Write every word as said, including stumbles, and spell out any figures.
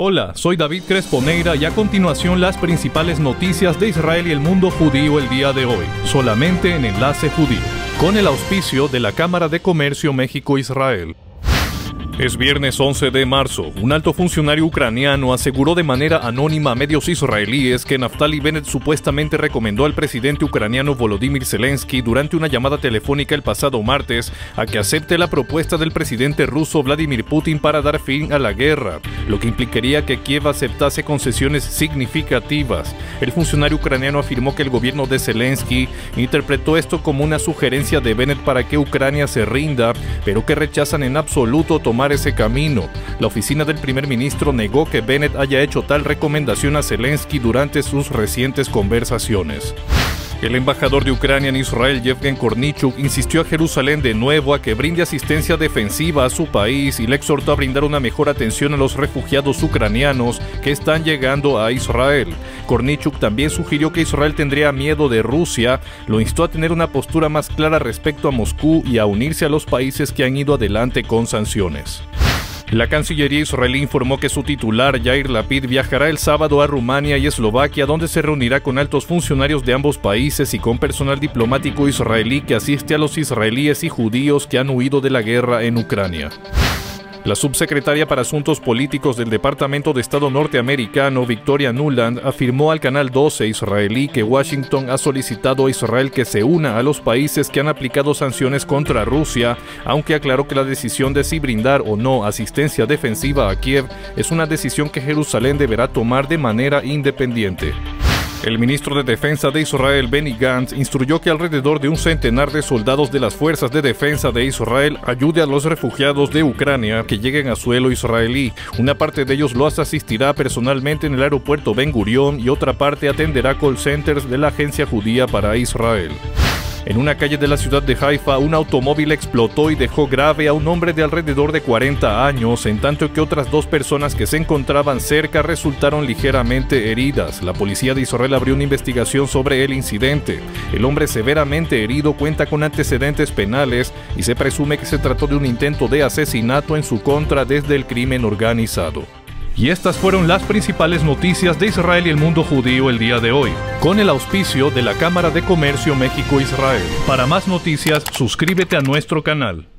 Hola, soy David Cresponeira y a continuación las principales noticias de Israel y el mundo judío el día de hoy, solamente en Enlace Judío, con el auspicio de la Cámara de Comercio México-Israel. Es viernes once de marzo, un alto funcionario ucraniano aseguró de manera anónima a medios israelíes que Naftali Bennett supuestamente recomendó al presidente ucraniano Volodymyr Zelensky durante una llamada telefónica el pasado martes a que acepte la propuesta del presidente ruso Vladimir Putin para dar fin a la guerra, lo que implicaría que Kiev aceptase concesiones significativas. El funcionario ucraniano afirmó que el gobierno de Zelensky interpretó esto como una sugerencia de Bennett para que Ucrania se rinda, pero que rechazan en absoluto tomar ese camino. La oficina del primer ministro negó que Bennett haya hecho tal recomendación a Zelensky durante sus recientes conversaciones. El embajador de Ucrania en Israel, Yevgen Korniychuk, insistió a Jerusalén de nuevo a que brinde asistencia defensiva a su país y le exhortó a brindar una mejor atención a los refugiados ucranianos que están llegando a Israel. Korniychuk también sugirió que Israel tendría miedo de Rusia, lo instó a tener una postura más clara respecto a Moscú y a unirse a los países que han ido adelante con sanciones. La Cancillería israelí informó que su titular, Yair Lapid, viajará el sábado a Rumania y Eslovaquia, donde se reunirá con altos funcionarios de ambos países y con personal diplomático israelí que asiste a los israelíes y judíos que han huido de la guerra en Ucrania. La subsecretaria para Asuntos Políticos del Departamento de Estado norteamericano, Victoria Nuland, afirmó al Canal doce israelí que Washington ha solicitado a Israel que se una a los países que han aplicado sanciones contra Rusia, aunque aclaró que la decisión de si brindar o no asistencia defensiva a Kiev es una decisión que Jerusalén deberá tomar de manera independiente. El ministro de Defensa de Israel, Benny Gantz, instruyó que alrededor de un centenar de soldados de las Fuerzas de Defensa de Israel ayude a los refugiados de Ucrania que lleguen a suelo israelí. Una parte de ellos los asistirá personalmente en el aeropuerto Ben-Gurión y otra parte atenderá call centers de la Agencia Judía para Israel. En una calle de la ciudad de Haifa, un automóvil explotó y dejó grave a un hombre de alrededor de cuarenta años, en tanto que otras dos personas que se encontraban cerca resultaron ligeramente heridas. La policía de Israel abrió una investigación sobre el incidente. El hombre severamente herido cuenta con antecedentes penales y se presume que se trató de un intento de asesinato en su contra desde el crimen organizado. Y estas fueron las principales noticias de Israel y el mundo judío el día de hoy, con el auspicio de la Cámara de Comercio México-Israel. Para más noticias, suscríbete a nuestro canal.